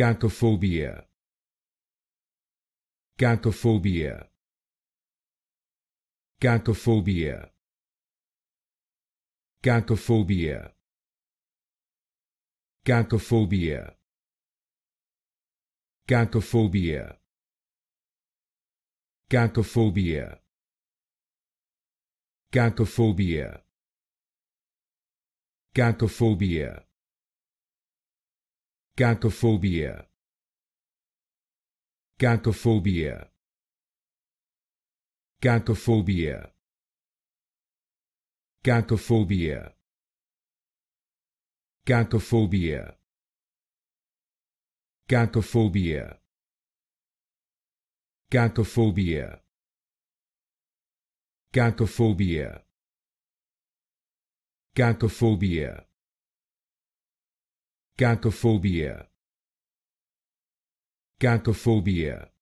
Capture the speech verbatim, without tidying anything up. Cacophobia. Cacophobia. Cacophobia. Cacophobia. Cacophobia. Cacophobia. Cacophobia. Cacophobia. Cacophobia. Cacophobia. Cacophobia. Cacophobia. Cacophobia. Cacophobia. Cacophobia. Cacophobia. Cacophobia. Cacophobia. Cacophobia. Cacophobia.